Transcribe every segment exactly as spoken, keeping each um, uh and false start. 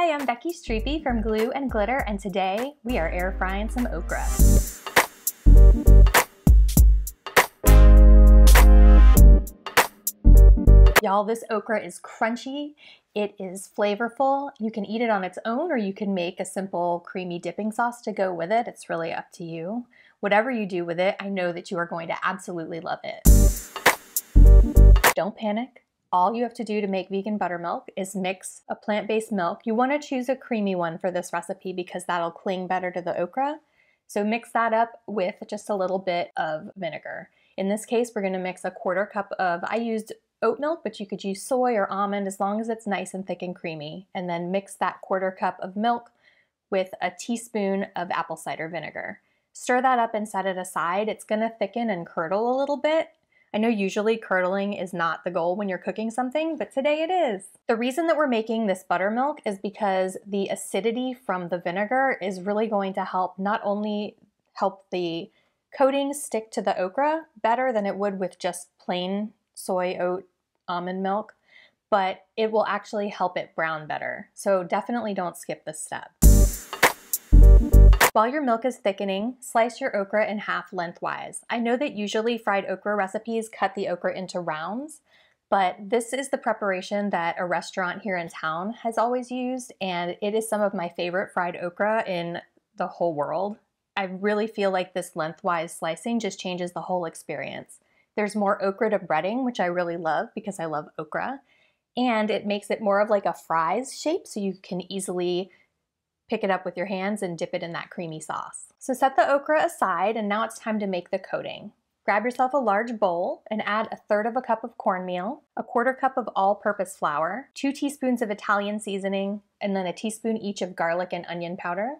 Hi, I'm Becky Streepy from Glue and Glitter, and today we are air frying some okra. Y'all, this okra is crunchy, it is flavorful. You can eat it on its own or you can make a simple creamy dipping sauce to go with it. It's really up to you. Whatever you do with it, I know that you are going to absolutely love it. Don't panic. All you have to do to make vegan buttermilk is mix a plant-based milk. You want to choose a creamy one for this recipe because that'll cling better to the okra. So mix that up with just a little bit of vinegar. In this case, we're going to mix a quarter cup of, I used oat milk, but you could use soy or almond as long as it's nice and thick and creamy. And then mix that quarter cup of milk with a teaspoon of apple cider vinegar. Stir that up and set it aside. It's going to thicken and curdle a little bit. I know usually curdling is not the goal when you're cooking something, but today it is. The reason that we're making this buttermilk is because the acidity from the vinegar is really going to help not only help the coating stick to the okra better than it would with just plain soy, oat, almond milk, but it will actually help it brown better. So definitely don't skip this step. While your milk is thickening, slice your okra in half lengthwise. I know that usually fried okra recipes cut the okra into rounds, but this is the preparation that a restaurant here in town has always used, and it is some of my favorite fried okra in the whole world. I really feel like this lengthwise slicing just changes the whole experience. There's more okra to breading, which I really love because I love okra, and it makes it more of like a fries shape so you can easily pick it up with your hands and dip it in that creamy sauce. So set the okra aside, and now it's time to make the coating. Grab yourself a large bowl and add a third of a cup of cornmeal, a quarter cup of all-purpose flour, two teaspoons of Italian seasoning, and then a teaspoon each of garlic and onion powder,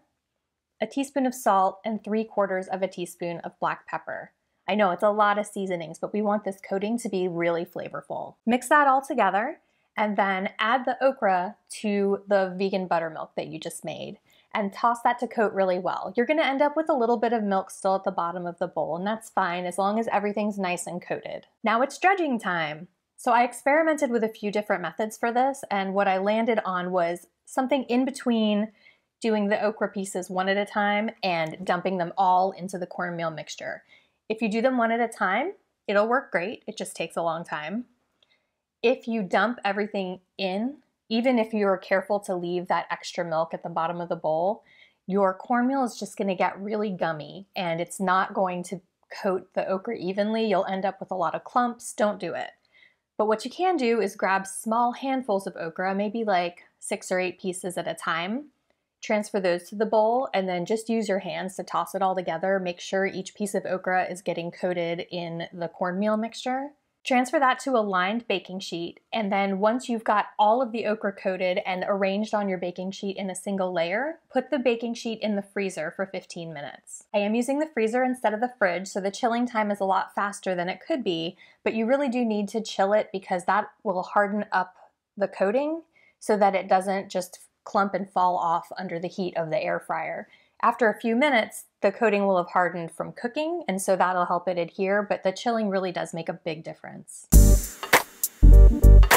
a teaspoon of salt, and three quarters of a teaspoon of black pepper. I know it's a lot of seasonings, but we want this coating to be really flavorful. Mix that all together, and then add the okra to the vegan buttermilk that you just made and toss that to coat really well. You're gonna end up with a little bit of milk still at the bottom of the bowl, and that's fine as long as everything's nice and coated. Now it's dredging time. So I experimented with a few different methods for this, and what I landed on was something in between doing the okra pieces one at a time and dumping them all into the cornmeal mixture. If you do them one at a time, it'll work great. It just takes a long time. If you dump everything in, even if you are careful to leave that extra milk at the bottom of the bowl, your cornmeal is just going to get really gummy and it's not going to coat the okra evenly. You'll end up with a lot of clumps. Don't do it. But what you can do is grab small handfuls of okra, maybe like six or eight pieces at a time, transfer those to the bowl, and then just use your hands to toss it all together. Make sure each piece of okra is getting coated in the cornmeal mixture. Transfer that to a lined baking sheet, and then once you've got all of the okra coated and arranged on your baking sheet in a single layer, put the baking sheet in the freezer for fifteen minutes. I am using the freezer instead of the fridge, so the chilling time is a lot faster than it could be, but you really do need to chill it because that will harden up the coating so that it doesn't just clump and fall off under the heat of the air fryer. After a few minutes, the coating will have hardened from cooking, and so that'll help it adhere, but the chilling really does make a big difference.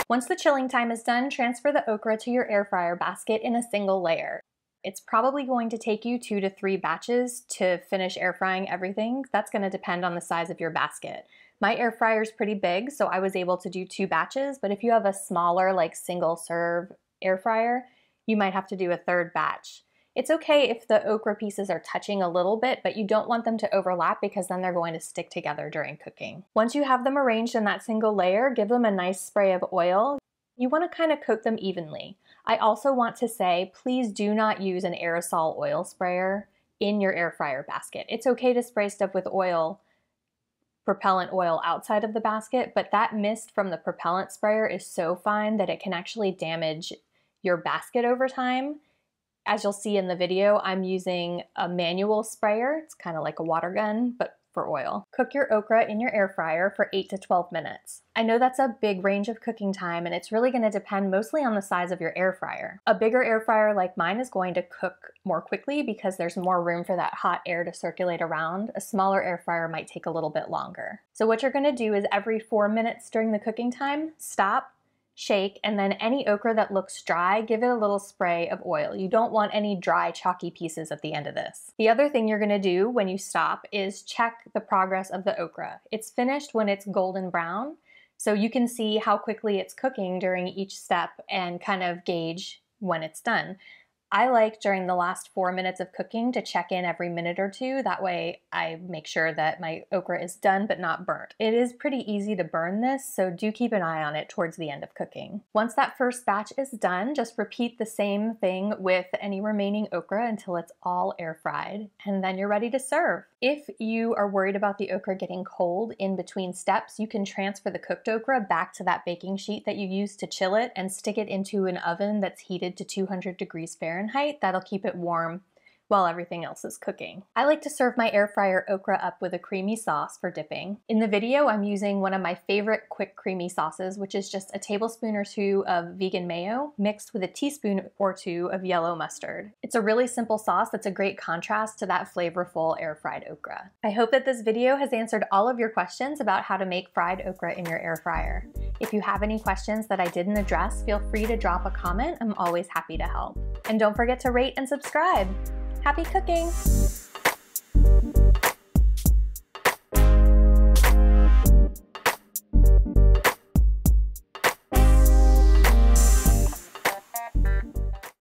Once the chilling time is done, transfer the okra to your air fryer basket in a single layer. It's probably going to take you two to three batches to finish air frying everything. That's going to depend on the size of your basket. My air fryer is pretty big, so I was able to do two batches, but if you have a smaller, like single serve air fryer, you might have to do a third batch. It's okay if the okra pieces are touching a little bit, but you don't want them to overlap because then they're going to stick together during cooking. Once you have them arranged in that single layer, give them a nice spray of oil. You want to kind of coat them evenly. I also want to say, please do not use an aerosol oil sprayer in your air fryer basket. It's okay to spray stuff with oil, propellant oil outside of the basket, but that mist from the propellant sprayer is so fine that it can actually damage your basket over time. As you'll see in the video, I'm using a manual sprayer. It's kind of like a water gun, but for oil. Cook your okra in your air fryer for eight to twelve minutes. I know that's a big range of cooking time, and it's really going to depend mostly on the size of your air fryer. A bigger air fryer like mine is going to cook more quickly because there's more room for that hot air to circulate around. A smaller air fryer might take a little bit longer. So what you're going to do is every four minutes during the cooking time, stop, shake, and then any ochre that looks dry, give it a little spray of oil. You don't want any dry, chalky pieces at the end of this. The other thing you're gonna do when you stop is check the progress of the ochre. It's finished when it's golden brown, so you can see how quickly it's cooking during each step and kind of gauge when it's done. I like during the last four minutes of cooking to check in every minute or two. That way I make sure that my okra is done but not burnt. It is pretty easy to burn this, so do keep an eye on it towards the end of cooking. Once that first batch is done, just repeat the same thing with any remaining okra until it's all air fried, and then you're ready to serve. If you are worried about the okra getting cold in between steps, you can transfer the cooked okra back to that baking sheet that you used to chill it and stick it into an oven that's heated to two hundred degrees Fahrenheit. That'll keep it warm while everything else is cooking. I like to serve my air fryer okra up with a creamy sauce for dipping. In the video, I'm using one of my favorite quick creamy sauces, which is just a tablespoon or two of vegan mayo mixed with a teaspoon or two of yellow mustard. It's a really simple sauce that's a great contrast to that flavorful air fried okra. I hope that this video has answered all of your questions about how to make fried okra in your air fryer. If you have any questions that I didn't address, feel free to drop a comment. I'm always happy to help. And don't forget to rate and subscribe. Happy cooking!